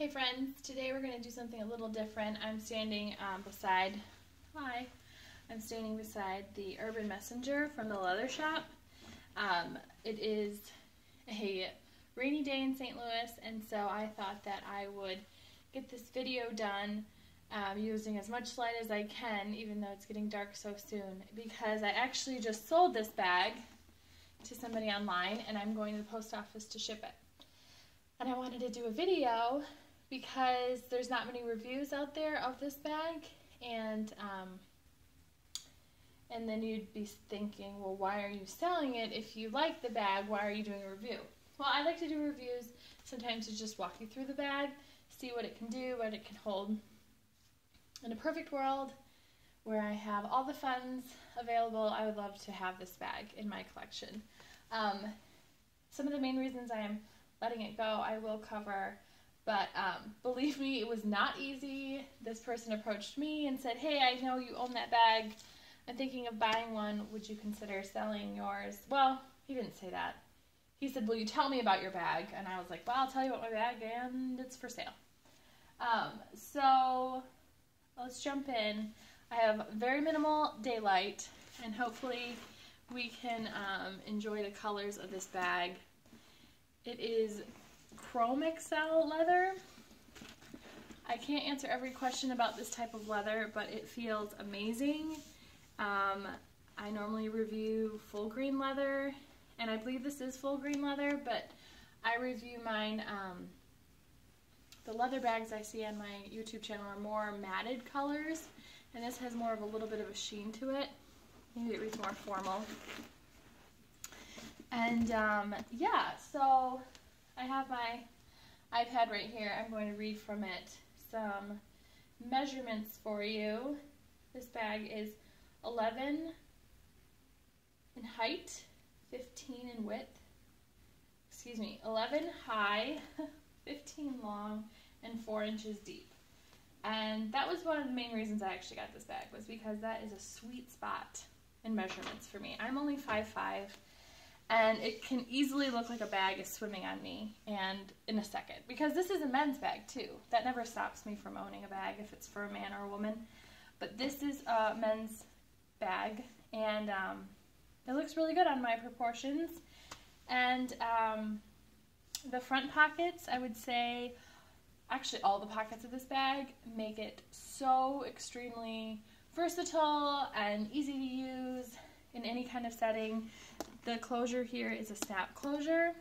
Hey friends, today we're going to do something a little different. I'm standing beside the Urban Messenger from the Leather Shop. It is a rainy day in St. Louis, and so I thought that I would get this video done using as much light as I can, even though it's getting dark so soon, because I actually just sold this bag to somebody online and I'm going to the post office to ship it. And I wanted to do a video because there's not many reviews out there of this bag, and then you'd be thinking, well, why are you selling it? If you like the bag, why are you doing a review? Well, I like to do reviews sometimes to just walk you through the bag, see what it can do, what it can hold. In a perfect world where I have all the funds available, I would love to have this bag in my collection. Some of the main reasons I am letting it go I will cover, but believe me, it was not easy. This person approached me and said, hey, I know you own that bag. I'm thinking of buying one. Would you consider selling yours? Well, he didn't say that. He said, will you tell me about your bag? And I was like, well, I'll tell you about my bag and it's for sale. So let's jump in. I have very minimal daylight, and hopefully we can enjoy the colors of this bag. It is Chromexcel leather. I can't answer every question about this type of leather, but it feels amazing. I normally review Fullgrain leather, and I believe this is Fullgrain leather, but I review mine. The leather bags I see on my YouTube channel are more matted colors, and this has more of a little bit of a sheen to it. Maybe it reads more formal. And yeah, so I have my iPad right here. I'm going to read from it some measurements for you. This bag is 11 in height, 15 in width. Excuse me, 11 high, 15 long, and 4 inches deep. And that was one of the main reasons I actually got this bag, was because that is a sweet spot in measurements for me. I'm only 5'5", and it can easily look like a bag is swimming on me, and in a second, because this is a men's bag too. That never stops me from owning a bag if it's for a man or a woman, but this is a men's bag, and it looks really good on my proportions. And the front pockets, I would say, actually all the pockets of this bag make it so extremely versatile and easy to use in any kind of setting. The closure here is a snap closure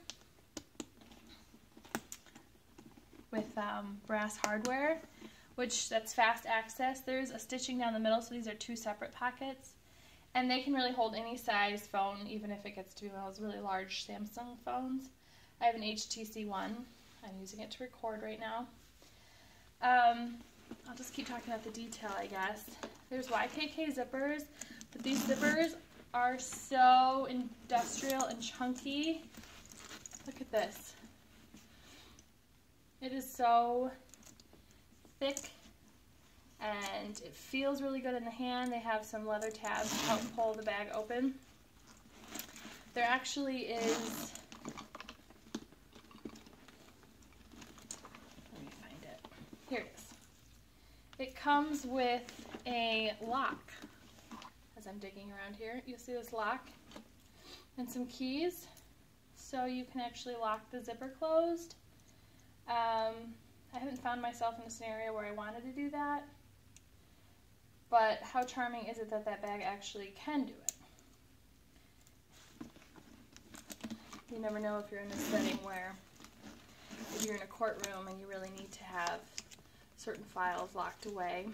with brass hardware, which that's fast access. There's a stitching down the middle, so these are two separate pockets. And they can really hold any size phone, even if it gets to be one of those really large Samsung phones. I have an HTC One. I'm using it to record right now. I'll just keep talking about the detail, I guess. There's YKK zippers, but these zippers are so industrial and chunky. Look at this. It is so thick, and it feels really good in the hand. They have some leather tabs to help pull the bag open. There actually is... Here it is. It comes with a lock. As I'm digging around here, you'll see this lock and some keys. So you can actually lock the zipper closed. I haven't found myself in a scenario where I wanted to do that. But how charming is it that that bag actually can do it? You never know if you're in a setting where, if you're in a courtroom and you really need to have certain files locked away.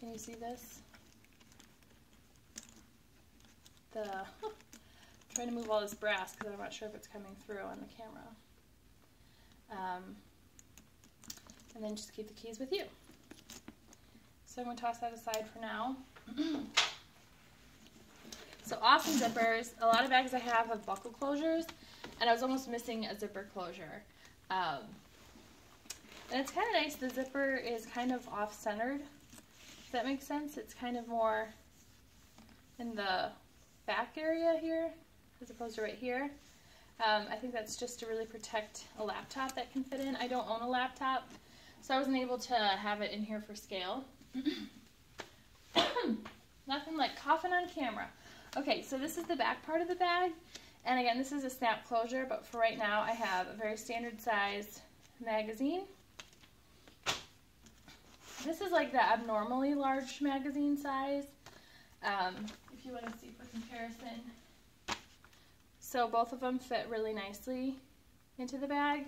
Can you see this? I'm trying to move all this brass because I'm not sure if it's coming through on the camera. And then just keep the keys with you. So I'm going to toss that aside for now. So often zippers, a lot of bags I have buckle closures, and I was almost missing a zipper closure. And it's kind of nice, the zipper is kind of off-centered, if that makes sense. It's kind of more in the back area here, as opposed to right here. I think that's just to really protect a laptop that can fit in. I don't own a laptop, so I wasn't able to have it in here for scale. Nothing like coughing on camera. Okay, so this is the back part of the bag. And again, this is a snap closure, but for right now I have a very standard size magazine. This is like the abnormally large magazine size, if you want to see for comparison. So both of them fit really nicely into the bag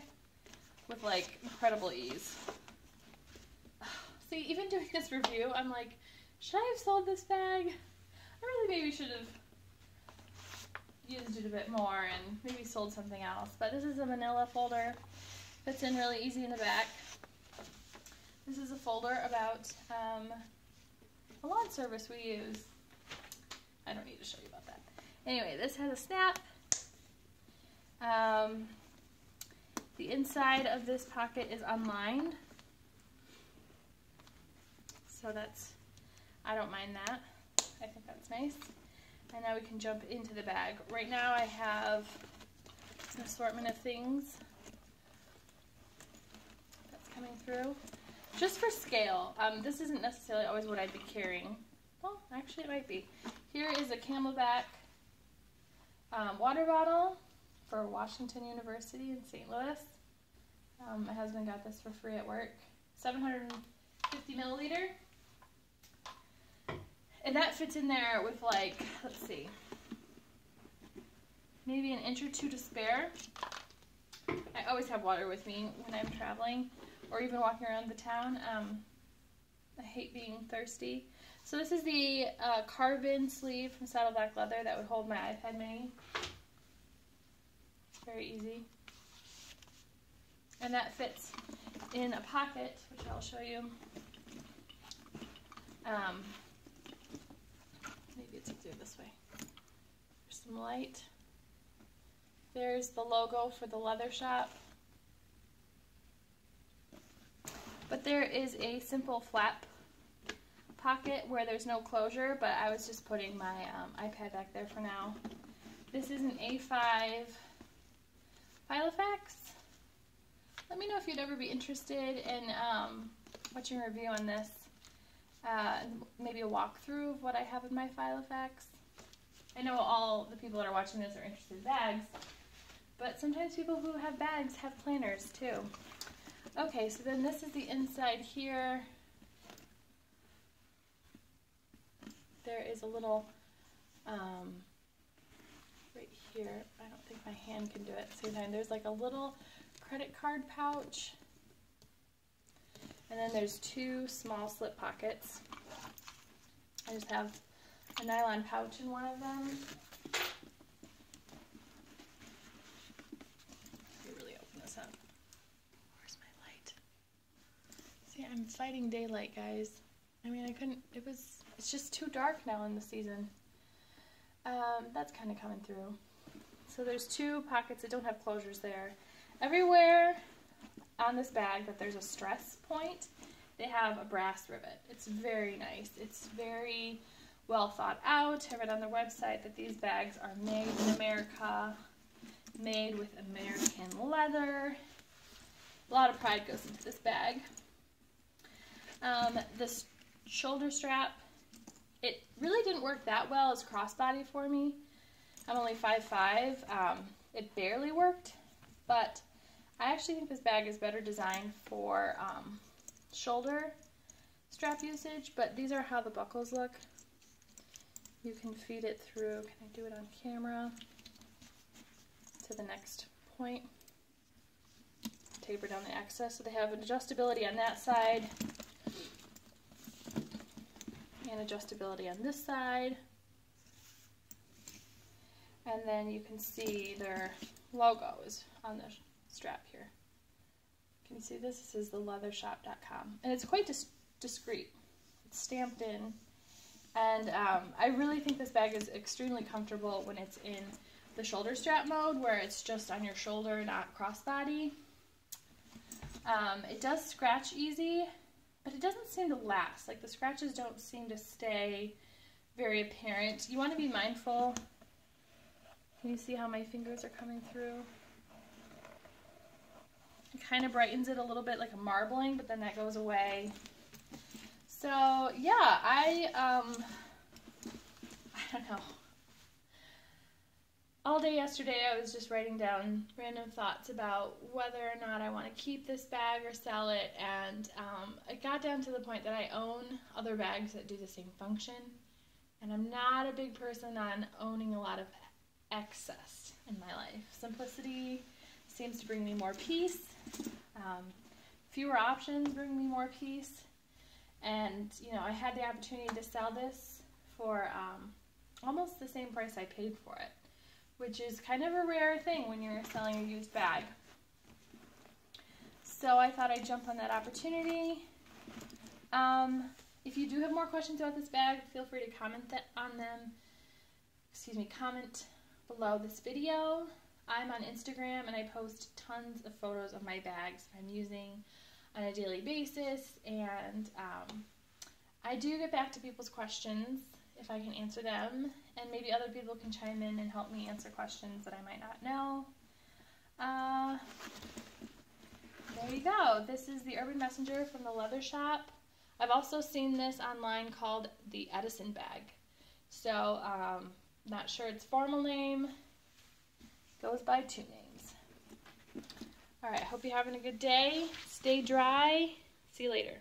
with like incredible ease. See, even doing this review, I'm like, should I have sold this bag? I really maybe should have used it a bit more and maybe sold something else. But this is a manila folder. Fits in really easy in the back. This is a folder about a lawn service we use. I don't need to show you about that. Anyway, this has a snap. The inside of this pocket is unlined. So that's, I don't mind that. I think that's nice. And now we can jump into the bag. Right now I have an assortment of things that's coming through. Just for scale, this isn't necessarily always what I'd be carrying. Well, actually it might be. Here is a Camelbak water bottle for Washington University in St. Louis. My husband got this for free at work. 750 milliliter. And that fits in there with like, let's see, maybe an inch or two to spare. I always have water with me when I'm traveling or even walking around the town. I hate being thirsty. So this is the carbon sleeve from Saddleback Leather that would hold my iPad Mini. It's very easy. And that fits in a pocket, which I'll show you. Maybe it's easier this way. There's some light. There's the logo for the Leather Shop. But there is a simple flap pocket where there's no closure, but I was just putting my iPad back there for now. This is an A5 Filofax. Let me know if you'd ever be interested in watching a review on this. Maybe a walkthrough of what I have in my Filofax. I know all the people that are watching this are interested in bags, but sometimes people who have bags have planners too. Okay, so then this is the inside here. There is a little, right here, I don't think my hand can do it at the same time. There's like a little credit card pouch. And then there's two small slip pockets. I just have a nylon pouch in one of them. Let me really open this up. Where's my light? See, I'm fighting daylight, guys. I mean, I couldn't, it's just too dark now in the season. That's kind of coming through. So there's two pockets that don't have closures there. Everywhere on this bag that there's a stress point, they have a brass rivet. It's very nice. It's very well thought out. I read on their website that these bags are made in America, made with American leather. A lot of pride goes into this bag. This shoulder strap, it really didn't work that well as crossbody for me. I'm only 5'5". It barely worked, but I actually think this bag is better designed for shoulder strap usage, but these are how the buckles look. You can feed it through, can I do it on camera, to the next point, taper down the excess. So they have an adjustability on that side, and adjustability on this side, and then you can see their logos on the strap here. You can see this, this is the leathershop.com, and it's quite discreet. It's stamped in, and I really think this bag is extremely comfortable when it's in the shoulder strap mode, where it's just on your shoulder, not crossbody. It does scratch easy, but it doesn't seem to last. Like the scratches don't seem to stay very apparent. You want to be mindful Can you see how my fingers are coming through? It kind of brightens it a little bit like a marbling, but then that goes away. So yeah, I don't know. All day yesterday I was just writing down random thoughts about whether or not I want to keep this bag or sell it, and it got down to the point that I own other bags that do the same function, and I'm not a big person on owning a lot of excess in my life. Simplicity seems to bring me more peace. Fewer options bring me more peace, and you know, I had the opportunity to sell this for almost the same price I paid for it, which is kind of a rare thing when you're selling a used bag. So I thought I'd jump on that opportunity. If you do have more questions about this bag, feel free to comment comment below this video. I'm on Instagram and I post tons of photos of my bags I'm using on a daily basis, and I do get back to people's questions if I can answer them, and maybe other people can chime in and help me answer questions that I might not know. There you go. This is the Urban Messenger from the Leather Shop. I've also seen this online called the Edison Bag. So, not sure its formal name. Goes by two names. All right, hope you're having a good day. Stay dry. See you later.